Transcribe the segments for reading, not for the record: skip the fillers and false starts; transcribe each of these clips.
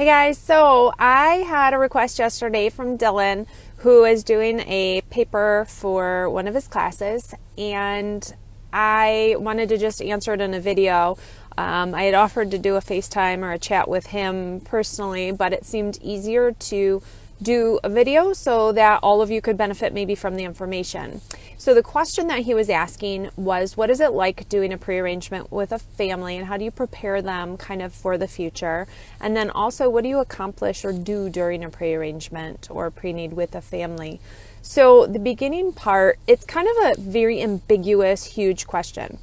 Hey guys, so I had a request yesterday from Dylan, who is doing a paper for one of his classes, and I wanted to just answer it in a video. I had offered to do a FaceTime or a chat with him personally, but it seemed easier to do a video so that all of you could benefit maybe from the information. So the question that he was asking was, what is it like doing a pre-arrangement with a family, and how do you prepare them kind of for the future? And then also, what do you accomplish or do during a pre-arrangement or pre-need with a family? So the beginning part, it's kind of a very ambiguous, huge question,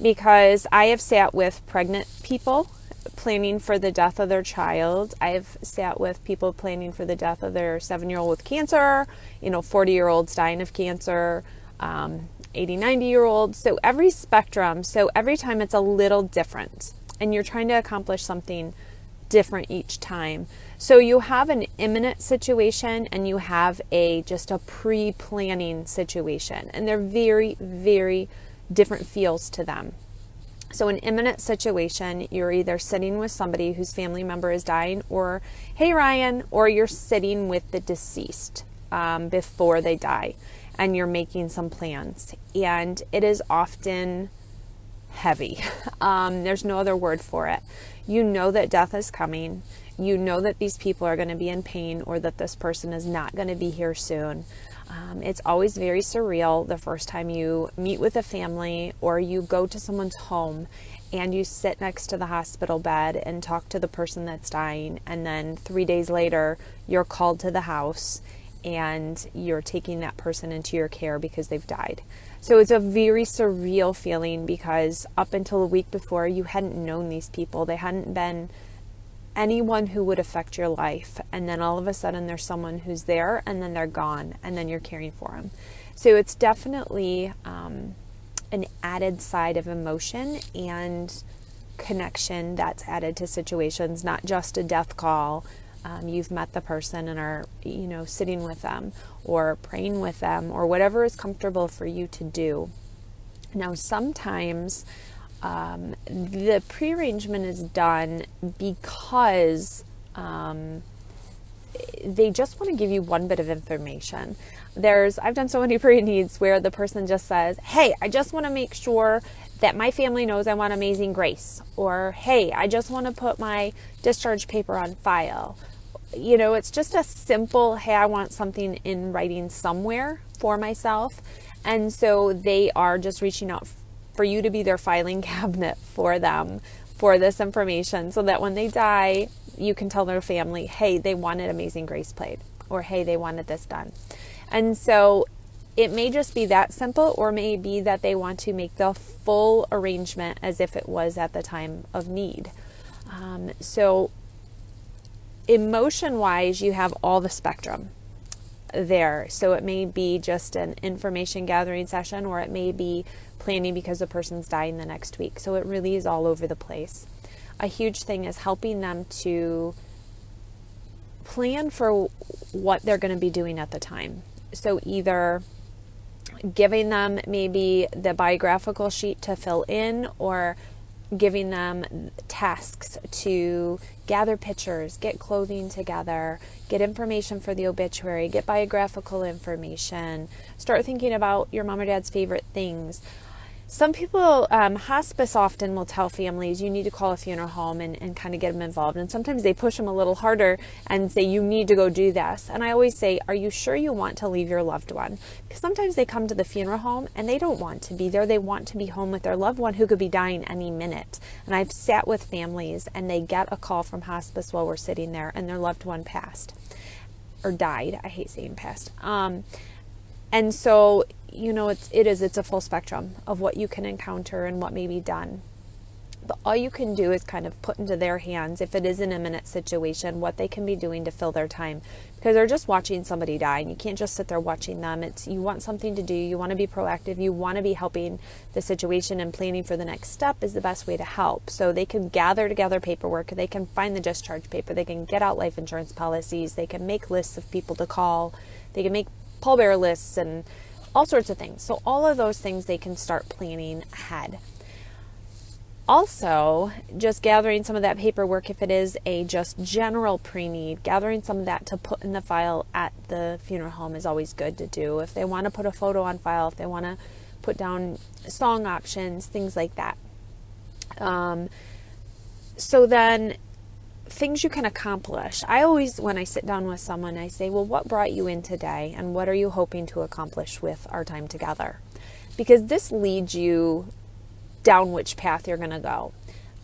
because I have sat with pregnant people planning for the death of their child. I've sat with people planning for the death of their 7-year-old with cancer, 40-year-olds dying of cancer, 80, 90-year-olds, so every spectrum. So every time it's a little different, and you're trying to accomplish something different each time. So you have an imminent situation, and you have just a pre-planning situation, and they're very, very different feels to them. So an imminent situation, you're either sitting with somebody whose family member is dying, or, hey Ryan, or you're sitting with the deceased before they die, and you're making some plans, and it is often heavy. There's no other word for it. You know that death is coming. You know that these people are going to be in pain, or that this person is not going to be here soon. It's always very surreal the first time you meet with a family, or you go to someone's home and you sit next to the hospital bed and talk to the person that's dying, and then 3 days later you're called to the house and you're taking that person into your care because they've died. So it's a very surreal feeling, because up until the week before, you hadn't known these people. They hadn't been anyone who would affect your life, and then all of a sudden there's someone who's there, and then they're gone, and then you're caring for them. So it's definitely an added side of emotion and connection that's added to situations, not just a death call. You've met the person and are, sitting with them or praying with them, or whatever is comfortable for you to do. Now, sometimes the prearrangement is done because they just want to give you one bit of information. I've done so many pre-needs where the person just says, hey, I just want to make sure that my family knows I want Amazing Grace, or hey, I just want to put my discharge paper on file. It's just a simple, hey, I want something in writing somewhere for myself. And so they are just reaching out for you to be their filing cabinet for them, for this information, so that when they die, you can tell their family, hey, they wanted Amazing Grace played, or hey, they wanted this done. And so it may just be that simple, or may be that they want to make the full arrangement as if it was at the time of need. So emotion-wise, you have all the spectrum there. So it may be just an information gathering session, or it may be planning because the person's dying the next week. So it really is all over the place. A huge thing is helping them to plan for what they're going to be doing at the time. So either giving them maybe the biographical sheet to fill in, or giving them tasks to gather pictures, get clothing together, get information for the obituary, get biographical information, start thinking about your mom or dad's favorite things. Some people, hospice often will tell families, you need to call a funeral home and kind of get them involved. And sometimes they push them a little harder and say, you need to go do this. And I always say, are you sure you want to leave your loved one? Because sometimes they come to the funeral home and they don't want to be there. They want to be home with their loved one who could be dying any minute. And I've sat with families and they get a call from hospice while we're sitting there, and their loved one passed or died. I hate saying passed. And so, it's a full spectrum of what you can encounter and what may be done. But all you can do is kind of put into their hands, if it is an imminent situation, what they can be doing to fill their time, because they're just watching somebody die, and you can't just sit there watching them. You want something to do. You want to be proactive. You want to be helping the situation, and planning for the next step is the best way to help. So they can gather together paperwork. They can find the discharge paper. They can get out life insurance policies. They can make lists of people to call. They can make pallbearer lists and all sorts of things. So all of those things they can start planning ahead. Also, just gathering some of that paperwork, if it is a just general pre-need, gathering some of that to put in the file at the funeral home is always good to do. If they want to put a photo on file, if they want to put down song options, things like that. So then things you can accomplish. I always, when I sit down with someone, I say, well, what brought you in today and what are you hoping to accomplish with our time together? Because this leads you down which path you're going to go.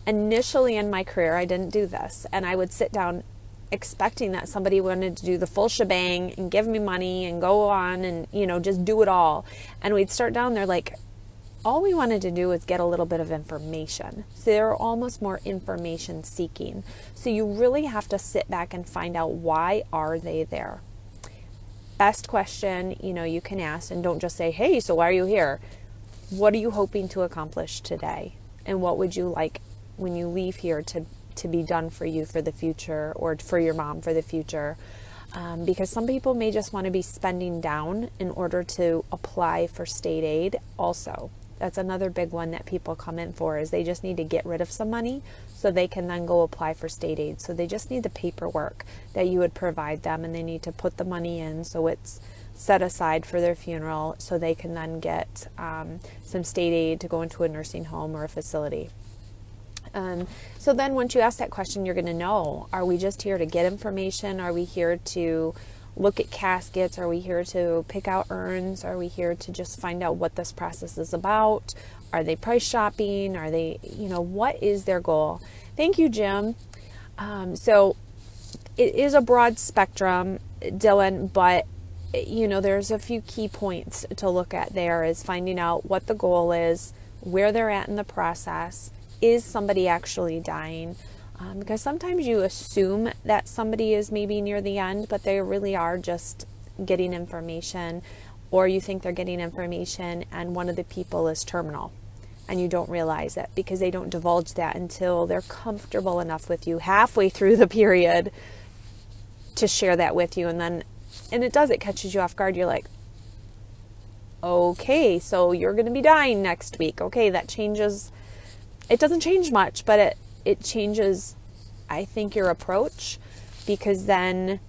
Initially in my career, I didn't do this. And I would sit down expecting that somebody wanted to do the full shebang and give me money and go on and, you know, just do it all. And we'd start down there like, all we wanted to do was get a little bit of information. So they're almost more information seeking. So you really have to sit back and find out, why are they there? Best question, you know, you can ask, and don't just say, hey, so why are you here? What are you hoping to accomplish today? And what would you like when you leave here to be done for you for the future, or for your mom for the future? Because some people may just want to be spending down in order to apply for state aid also. That's another big one that people come in for, is they just need to get rid of some money so they can then go apply for state aid. So they just need the paperwork that you would provide them, and they need to put the money in so it's set aside for their funeral, so they can then get some state aid to go into a nursing home or a facility. So then once you ask that question, you're going to know, are we just here to get information? Are we here to look at caskets? Are we here to pick out urns? Are we here to just find out what this process is about? Are they price shopping? Are they, you know, what is their goal? Thank you, Jim. So it is a broad spectrum, Dylan, but you know, there's a few key points to look at there, is finding out what the goal is, where they're at in the process. Is somebody actually dying? Because sometimes you assume that somebody is maybe near the end, but they really are just getting information, or you think they're getting information and one of the people is terminal and you don't realize it, because they don't divulge that until they're comfortable enough with you halfway through the period to share that with you. And it does, it catches you off guard. You're like, okay, so you're going to be dying next week. Okay, that changes. It doesn't change much, but it changes, I think, your approach, because then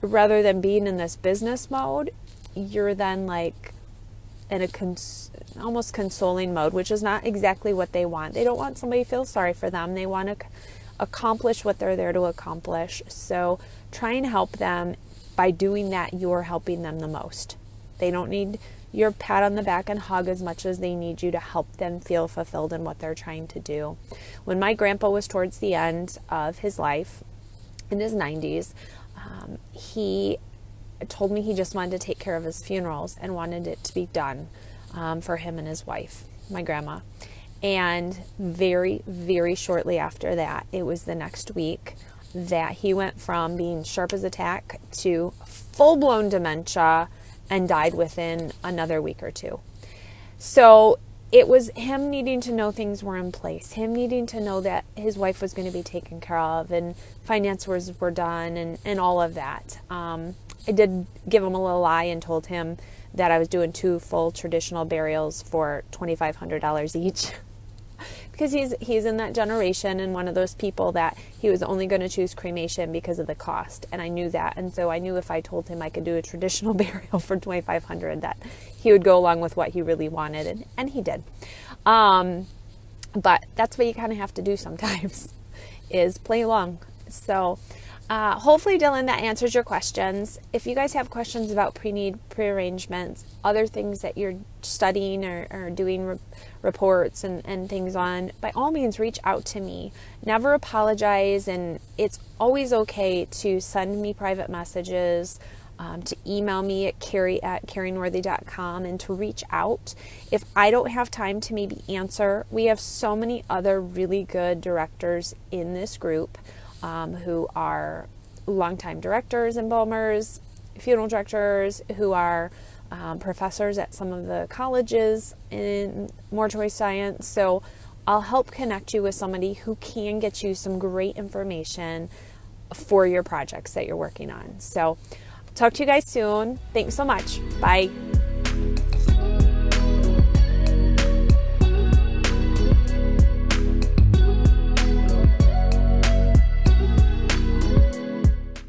rather than being in this business mode, you're then like in a almost consoling mode, which is not exactly what they want. They don't want somebody to feel sorry for them. They want to accomplish what they're there to accomplish. So try and help them. By doing that, you're helping them the most. They don't need your pat on the back and hug as much as they need you to help them feel fulfilled in what they're trying to do. When my grandpa was towards the end of his life, in his 90s, he told me he just wanted to take care of his funerals and wanted it to be done for him and his wife, my grandma. And very, very shortly after that, it was the next week, that he went from being sharp as a tack to full-blown dementia and died within another week or two. So it was him needing to know things were in place, him needing to know that his wife was going to be taken care of and finances were done and all of that. I did give him a little lie and told him that I was doing 2 full traditional burials for $2,500 each. Because he's in that generation and one of those people that he was only going to choose cremation because of the cost. And I knew that. And so I knew if I told him I could do a traditional burial for $2,500 that he would go along with what he really wanted. And he did. But that's what you kind of have to do sometimes, is play along. So hopefully, Dylan, that answers your questions. If you guys have questions about pre-need, pre-arrangements, other things that you're studying or doing reports and things on, by all means, reach out to me. Never apologize, and it's always okay to send me private messages, to email me at kari@karinorthey.com, and to reach out. If I don't have time to maybe answer, we have so many other really good directors in this group. Who are longtime directors and Boehmers, funeral directors, who are professors at some of the colleges in mortuary science. So I'll help connect you with somebody who can get you some great information for your projects that you're working on. So talk to you guys soon. Thanks so much. Bye.